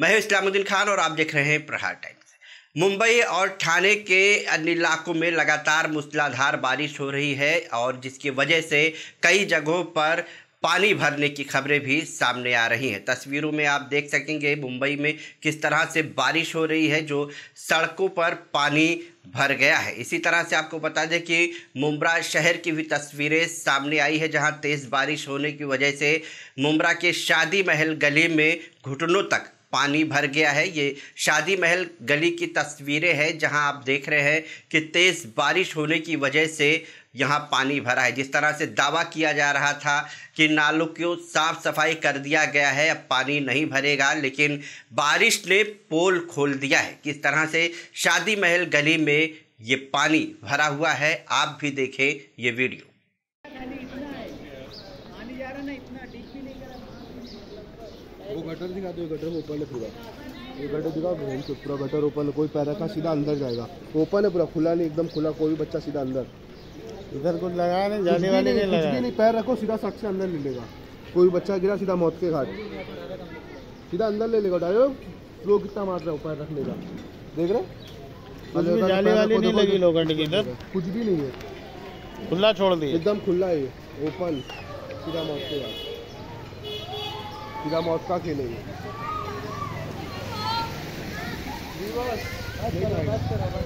मैं इस्लामुद्दीन खान और आप देख रहे हैं प्रहार टाइम्स। मुंबई और ठाणे के अन्य इलाकों में लगातार मूसलाधार बारिश हो रही है और जिसकी वजह से कई जगहों पर पानी भरने की खबरें भी सामने आ रही हैं। तस्वीरों में आप देख सकेंगे मुंबई में किस तरह से बारिश हो रही है जो सड़कों पर पानी भर गया है। इसी तरह से आपको बता दें कि मुंब्रा शहर की भी तस्वीरें सामने आई है जहां तेज़ बारिश होने की वजह से मुंब्रा के शादी महल गली में घुटनों तक पानी भर गया है। ये शादी महल गली की तस्वीरें हैं जहां आप देख रहे हैं कि तेज़ बारिश होने की वजह से यहां पानी भरा है। जिस तरह से दावा किया जा रहा था कि नालों को साफ सफाई कर दिया गया है, अब पानी नहीं भरेगा, लेकिन बारिश ने पोल खोल दिया है। किस तरह से शादी महल गली में ये पानी भरा हुआ है, आप भी देखें ये वीडियो। वो गटर दिखा दो, गटर में ओपन है पूरा, ये गटर दिखा दो, पूरा गटर ओपन है, कोई पैरा का सीधा अंदर जाएगा, ओपन है पूरा, खुला नहीं, एकदम खुला, कोई बच्चा सीधा अंदर, इधर कुछ लगा नहीं, जाने वाले नहीं लगा, नहीं, पैर रखो सीधा सक से अंदर ले लेगा, कोई बच्चा गिरा सीधा मौत के घाट, सीधा अंदर ले लेगा, डायरेक्ट लोग कितना मार रहा है, पैर रख लेगा, देख रहे कुछ भी नहीं है, खुला छोड़ दिया, एकदम खुला है, ओपन, सीधा मौत के घाट, सीधा मौत का खेल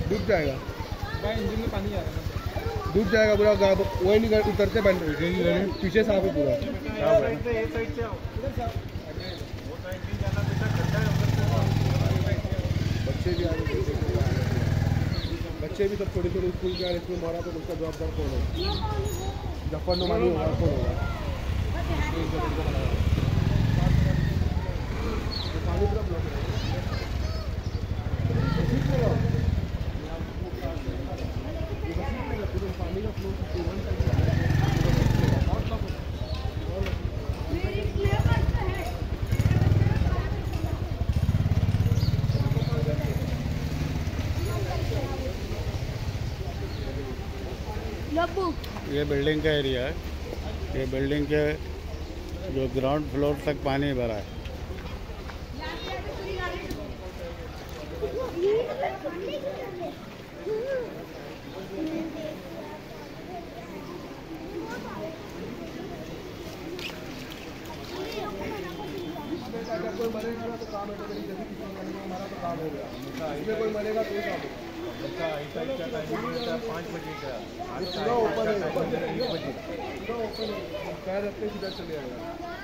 डूब जाएगा, डूब जाएगा पूरा, वही नहीं उतरते बन रहे, पीछे साफ है पूरा, बच्चे भी सब छोटे छोटे स्कूल के आ रहे, इसमें मारा तो उसका जवाबदार कौन होगा, जफर नुमानी होगा, कौन होगा, ये बिल्डिंग का एरिया है, ये बिल्डिंग के जो ग्राउंड फ्लोर तक पानी भरा है। कोई मरेगा तो काम है, हमारा तो काम हो गया, इसमें कोई मरेगा तो काम होगा, बच्चा का 5 बजे का पूरा ओपन है, 1 बजे पूरा ओपन है, पैर रखते सीधा चले जाएगा।